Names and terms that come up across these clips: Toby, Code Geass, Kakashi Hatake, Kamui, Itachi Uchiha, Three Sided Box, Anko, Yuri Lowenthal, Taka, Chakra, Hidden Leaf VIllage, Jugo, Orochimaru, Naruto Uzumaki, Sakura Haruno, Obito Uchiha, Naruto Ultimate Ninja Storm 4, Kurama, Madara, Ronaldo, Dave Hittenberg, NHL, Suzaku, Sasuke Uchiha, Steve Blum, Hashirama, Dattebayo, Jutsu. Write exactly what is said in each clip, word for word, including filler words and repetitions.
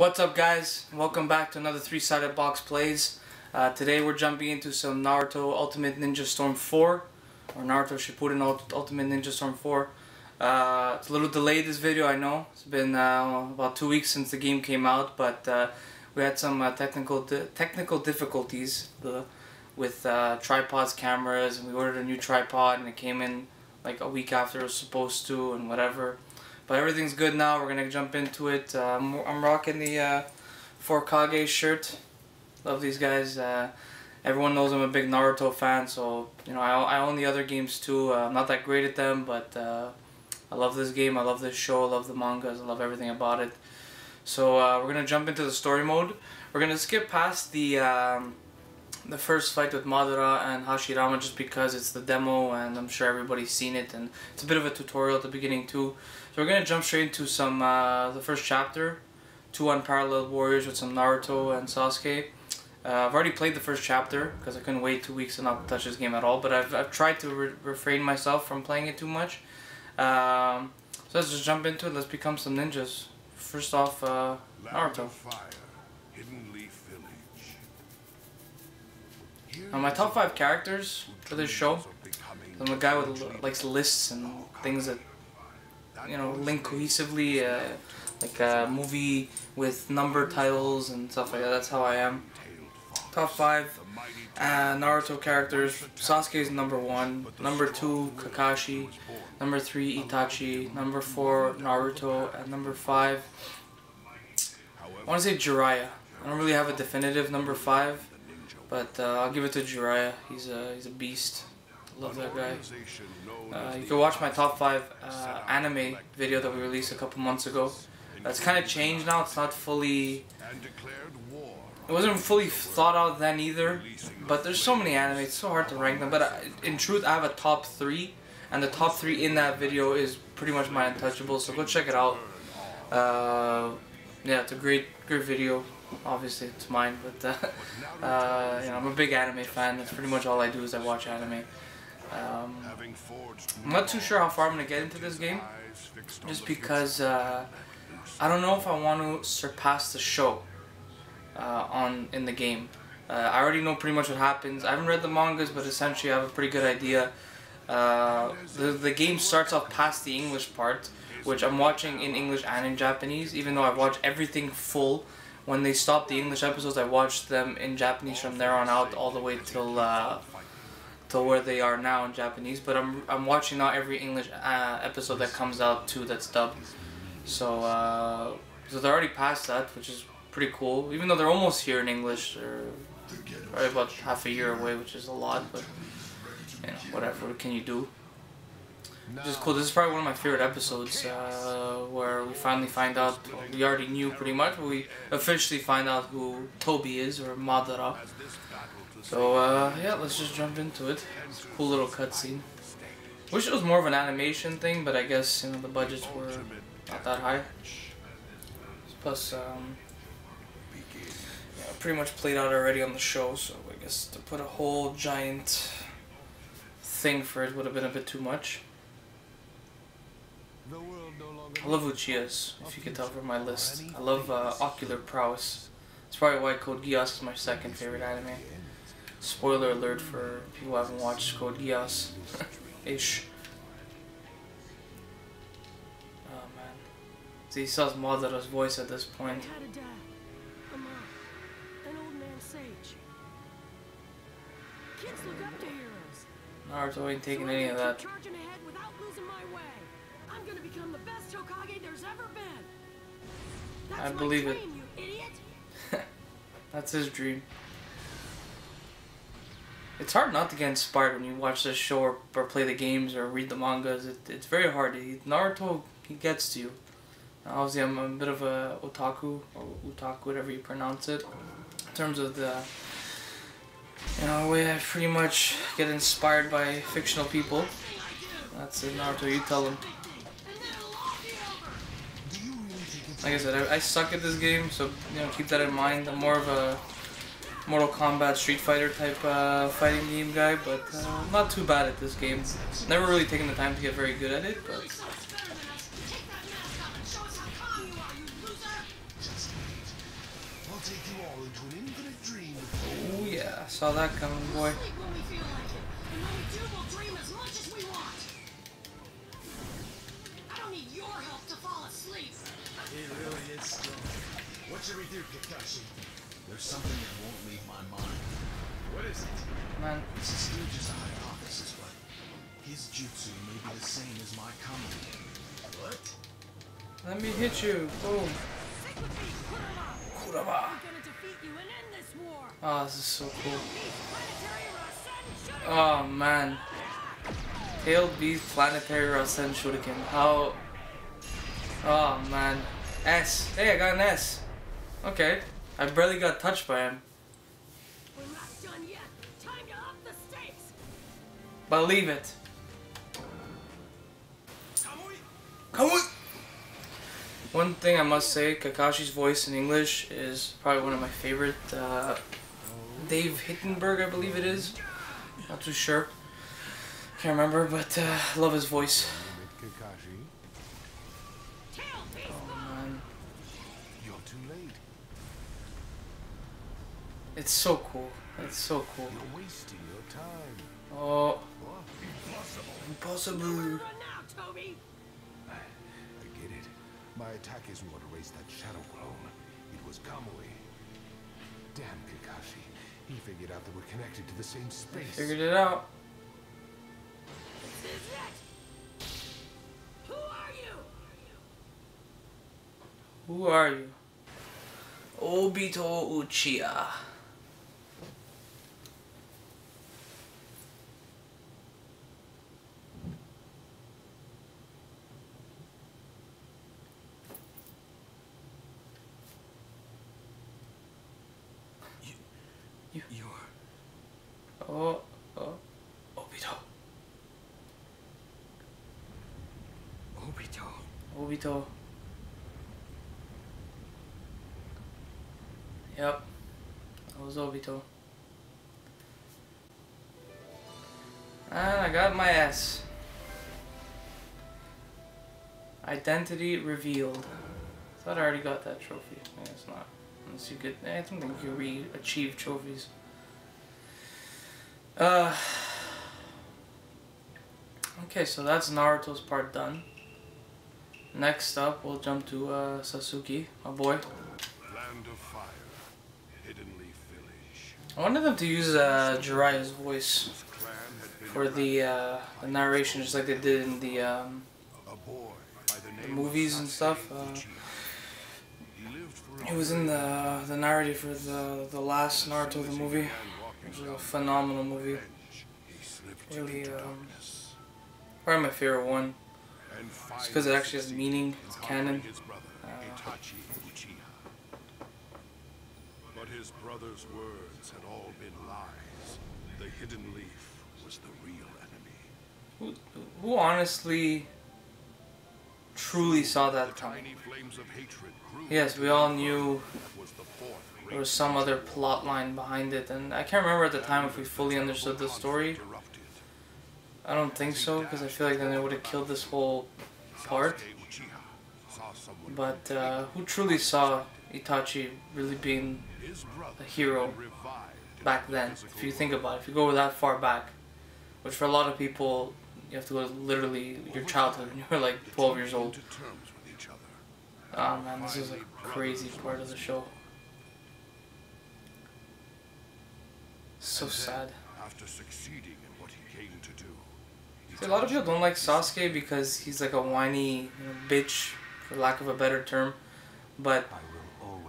What's up, guys? Welcome back to another Three Sided Box Plays. Uh, today we're jumping into some Naruto Ultimate Ninja Storm four, or Naruto Shippuden Ultimate Ninja Storm four. Uh, it's a little delayed, this video, I know. It's been uh, about two weeks since the game came out, but uh, we had some uh, technical di technical difficulties with uh, tripods, cameras, and we ordered a new tripod, and it came in like a week after it was supposed to, and whatever. But everything's good now. We're gonna jump into it. Uh, I'm, I'm rocking the uh, four Kage shirt. Love these guys. Uh, everyone knows I'm a big Naruto fan, so you know I, I own the other games too. Uh, I'm not that great at them, but uh, I love this game. I love this show. I love the mangas. I love everything about it. So uh, we're gonna jump into the story mode. We're gonna skip past the um, the first fight with Madara and Hashirama just because it's the demo and I'm sure everybody's seen it, and it's a bit of a tutorial at the beginning too. So we're going to jump straight into some uh, the first chapter, two unparalleled warriors with some Naruto and Sasuke. Uh, I've already played the first chapter because I couldn't wait two weeks and not touch this game at all, but I've, I've tried to re refrain myself from playing it too much. Um, so let's just jump into it. Let's become some ninjas. First off, uh, Naruto. Uh, my top five characters for this show, I'm a guy who likes lists and things that, you know, link cohesively, uh, like a movie with number titles and stuff like that. That's how I am. Top five uh, Naruto characters. Sasuke is number one. Number two, Kakashi. Number three, Itachi. Number four, Naruto. And number five, I want to say Jiraiya. I don't really have a definitive number five, but uh, I'll give it to Jiraiya. He's a he's a beast. Love that guy. Uh, you can watch my top five uh, anime video that we released a couple months ago. That's kind of changed now. It's not fully. It wasn't fully thought out then either. But there's so many anime. It's so hard to rank them. But I, in truth, I have a top three, and the top three in that video is pretty much my untouchables. So go check it out. Uh, yeah, it's a great, great video. Obviously, it's mine. But uh, uh, you know, I'm a big anime fan. That's pretty much all I do is I watch anime. Um, I'm not too sure how far I'm going to get into this game, just because uh, I don't know if I want to surpass the show uh, on in the game. Uh, I already know pretty much what happens. I haven't read the mangas, but essentially I have a pretty good idea. Uh, the, the game starts off past the English part, which I'm watching in English and in Japanese, even though I watch everything full. When they stopped the English episodes, I watched them in Japanese from there on out all the way till... Uh, to where they are now in Japanese, but I'm I'm watching now every English uh, episode that comes out too that's dubbed. So uh, so they're already past that, which is pretty cool. Even though they're almost here in English, they're probably about half a year away, which is a lot. But you know, whatever. What can you do? Which is cool. This is probably one of my favorite episodes, uh, where we finally find out. Well, we already knew pretty much, but we officially find out who Toby is, or Madara. So, uh, yeah, let's just jump into it. It's a cool little cutscene. Wish it was more of an animation thing, but I guess, you know, the budgets were not that high. Plus, um, yeah, pretty much played out already on the show, so I guess to put a whole giant thing for it would have been a bit too much. I love Uchiha's, if you can tell from my list. I love uh, ocular prowess. That's probably why Code Geass is my second favorite anime. Spoiler alert for people who haven't watched Code Geass. Ish. Oh man. See, he saw Madara's voice at this point. Naruto ain't taking any of that. I believe it. That's his dream. It's hard not to get inspired when you watch this show, or, or play the games, or read the mangas. It, it's very hard. He, Naruto, he gets to you. Obviously, I'm a bit of a otaku, or utaku, whatever you pronounce it. In terms of the, you know, way I pretty much get inspired by fictional people. That's it, Naruto, you tell him. Like I said, I, I suck at this game, so, you know, keep that in mind. I'm more of a Mortal Kombat, Street Fighter type uh, fighting game guy, but uh, not too bad at this game. Never really taken the time to get very good at it, but... take you all into an infinite dream. Oh yeah, I saw that coming, boy. It really is strong. What should we do, Kakashi? There's something that won't leave my mind. What is it? Man, this is still just a hypothesis, but his jutsu may be the same as my Kamui. What? Let me hit you. Boom. Kurama. Oh, this is so cool. Oh man. Hail be planetary Rasen Shuriken. How? Oh man. S. Hey, I got an S. Okay. I barely got touched by him. We're not done yet. Time to up the stakes. Believe it. Kamui. Kamui. One thing I must say, Kakashi's voice in English is probably one of my favorite. Uh, Dave Hittenberg, I believe it is. Not too sure. Can't remember, but uh, love his voice. It's so cool. It's so cool. You're wasting your time. Oh. What? Impossible. Impossible. Now, Toby. I, I get it. My attack isn't what erased that shadow clone. It was Kamui. Damn Kakashi. He figured out that we're connected to the same space. I figured it out. This is it. Who are you? Who are you? Obito Uchiha. Oh, oh, Obito. Obito. Obito. Yep, that was Obito. And I got my S. Identity revealed. Thought I already got that trophy. Yeah, it's not. Unless you get. I don't think you re-achieve trophies. Uh, okay, so that's Naruto's part done. Next up, we'll jump to uh, Sasuke, my boy. Land of fire, hidden leaf village. I wanted them to use uh, Jiraiya's voice for the uh, the narration, just like they did in the, um, the movies and stuff. Uh, it was in the the narrative for the the last Naruto the movie. It was a phenomenal movie. Really, um, probably my favorite one. It's because it actually has meaning. It's canon. Uh, but his brother's words had all been lies. The hidden leaf was the real enemy. Who, who honestly, truly saw that coming? Yes, we all knew. There was some other plot line behind it, and I can't remember at the time if we fully understood the story. I don't think so, because I feel like then they would have killed this whole part. But uh, who truly saw Itachi really being a hero back then? If you think about it, if you go that far back, which for a lot of people, you have to go to literally your childhood when you were like twelve years old. Oh man, this is a crazy part of the show. So then, sad. After succeeding in what he came to do, he See, a lot of people don't like Sasuke because he's like a whiny you know, bitch, for lack of a better term. But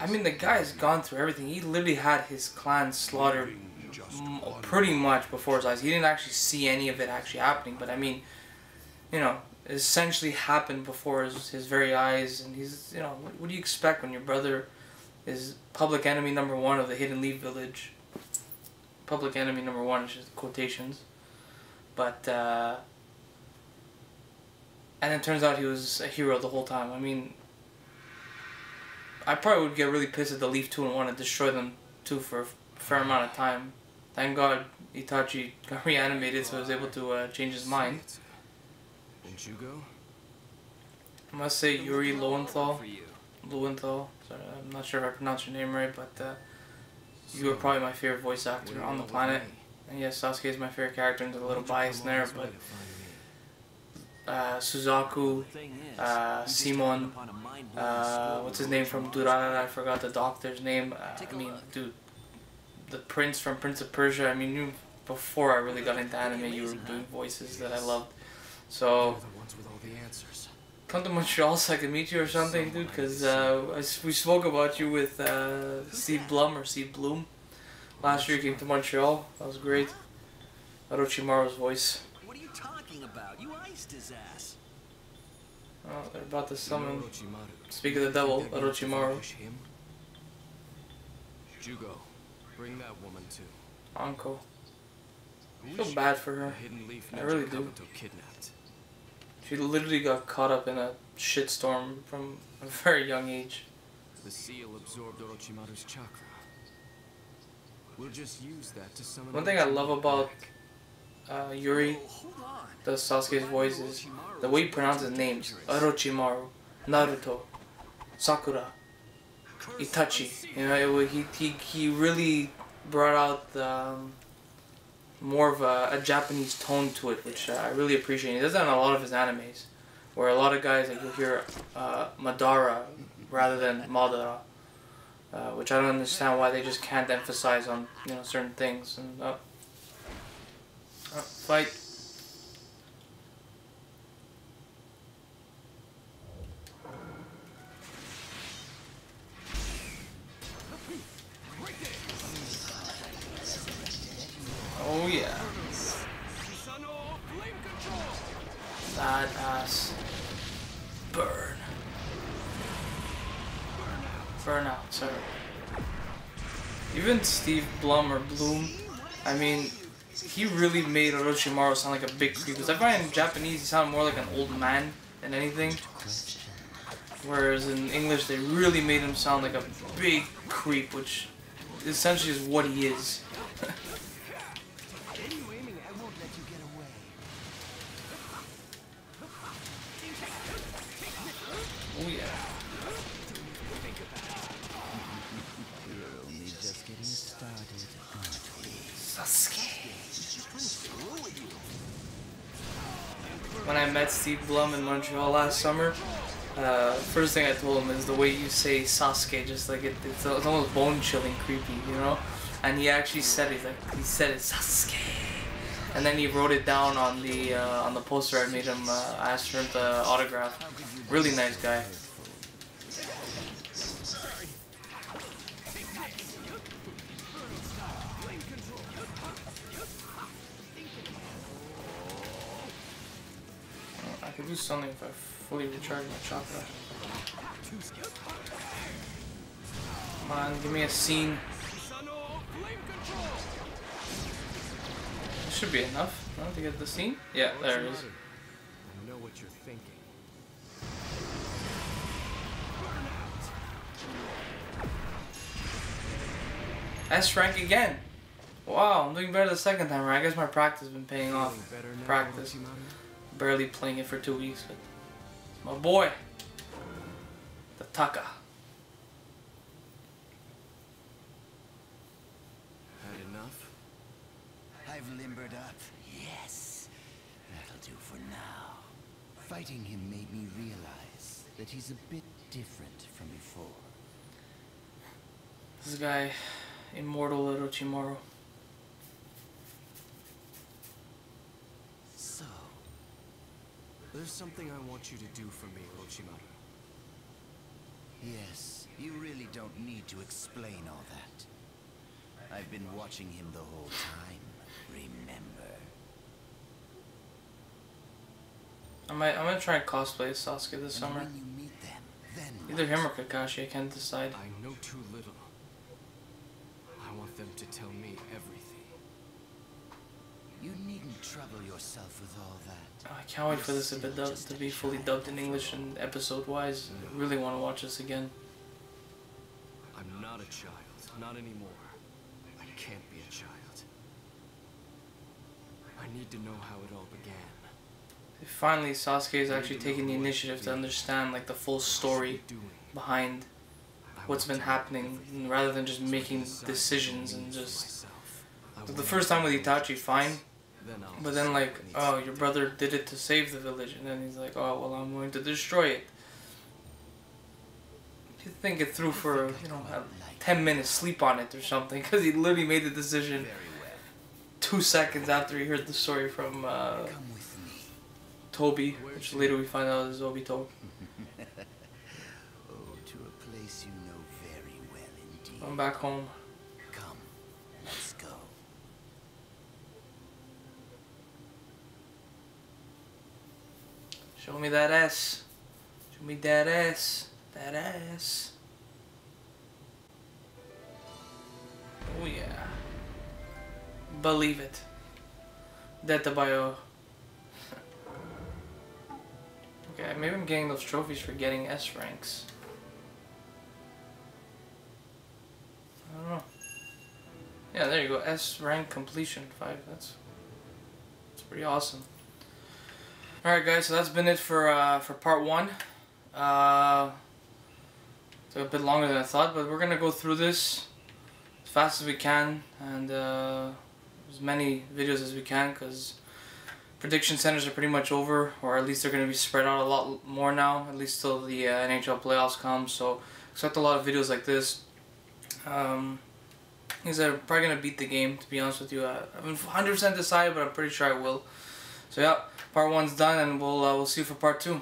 I, I mean, the guy has gone through everything. He literally had his clan slaughtered m pretty much before his eyes. He didn't actually see any of it actually happening. But I mean, you know, it essentially happened before his, his very eyes. And he's, you know, what, what do you expect when your brother is public enemy number one of the Hidden Leaf Village? Public enemy number one is just quotations, but uh, and it turns out he was a hero the whole time. I mean, I probably would get really pissed at the Leaf too and want to destroy them too for a fair amount of time. Thank God Itachi got reanimated, so he was able to uh, change his mind. And Jugo, I must say Yuri Lowenthal Lowenthal. Sorry, I'm not sure if I pronounced your name right, but uh, you are probably my favorite voice actor on the planet. And yes, Sasuke is my favorite character, and there's a little bias in there, but uh, Suzaku, uh, Simon, uh, what's his name from Durana? I forgot the doctor's name. Uh, I mean, dude, the prince from Prince of Persia. I mean, you, before I really got into anime, you were doing voices that I loved. So, come to Montreal so I can meet you or something, dude, because uh, we spoke about you with uh, Steve Blum or Steve Bloom. Last year you came to Montreal. That was great. Orochimaru's voice. What are you talking about? You iced his ass. Oh, they're about to summon. Speak of the devil, Orochimaru. Jugo, bring that woman too. Anko. I feel bad for her. I really do. She literally got caught up in a shitstorm from a very young age. The seal absorbed Orochimaru's chakra. We'll just use that to summon. One thing I love about uh, Yuri, the Sasuke's voice, is the way he pronounces names. Orochimaru, Naruto, Sakura, Itachi. You know, it, he, he, he really brought out the, um, more of a, a Japanese tone to it, which uh, I really appreciate. He does that in a lot of his animes, where a lot of guys, like, you'll hear uh, Madara rather than Madara. Uh, which I don't understand why they just can't emphasize on, you know, certain things. And uh, uh, fight. Oh yeah. That ass. Burn. Burnout, sorry. Even Steve Blum or Bloom, I mean, he really made Orochimaru sound like a big creep. Because I find in Japanese he sounded more like an old man than anything. Whereas in English they really made him sound like a big creep, which essentially is what he is. Oh yeah. When I met Steve Blum in Montreal last summer, uh, first thing I told him is the way you say Sasuke, just like it, it's, it's almost bone-chilling, creepy, you know. And he actually said it, like he said it, Sasuke. And then he wrote it down on the uh, on the poster I made him. Uh, I asked for him to autograph. Really nice guy. I could do something if I fully recharge my chakra. Come on, give me a scene. This should be enough, huh, to get the scene? Yeah, there it is. I know what you're thinking. S rank again! Wow, I'm doing better the second time, right? I guess my practice has been paying off. Practice. Barely playing it for two weeks, but it's my boy, the Taka. Had enough? I've limbered up. Yes, that'll do for now. Fighting him made me realize that he's a bit different from before. This guy, immortal Orochimaru. There's something I want you to do for me, Orochimaru. Yes, you really don't need to explain all that. I've been watching him the whole time, remember? I might, I'm gonna try and cosplay Sasuke this summer. When you meet them, then either him or Kakashi, I can't decide. I know too little. I want them to tell me everything. You needn't trouble yourself with all that. Oh, I can't wait for this to be, dubbed, to be fully dubbed in English and episode-wise. I really want to watch this again. I'm not a child, not anymore. I can't be a child. I need to know how it all began. Finally, Sasuke is actually taking the initiative to understand like the full story behind what's been happening, rather than just making decisions and just... The first time with Itachi, fine, but then like, oh, your brother did it to save the village, and then he's like, oh, well, I'm going to destroy it. He'd think it through for, you know, ten minutes, sleep on it or something, because he literally made the decision two seconds after he heard the story from uh, Toby, which later we find out is Obito. I'm back home. Come, let's go. Show me that ass. Show me that ass. That ass. Oh yeah. Believe it. Dattebayo. Okay, maybe I'm getting those trophies for getting S ranks. I don't know. Yeah, there you go. S rank completion five. That's that's pretty awesome. All right, guys. So that's been it for uh, for part one. Uh, it's a bit longer than I thought, but we're gonna go through this as fast as we can and uh, as many videos as we can, because prediction centers are pretty much over, or at least they're gonna be spread out a lot more now. At least till the uh, N H L playoffs come. So expect a lot of videos like this. Um, he's uh, probably going to beat the game, to be honest with you. Uh, I haven't one hundred percent decided, but I'm pretty sure I will. So yeah, part one's done, and we'll, uh, we'll see you for part two.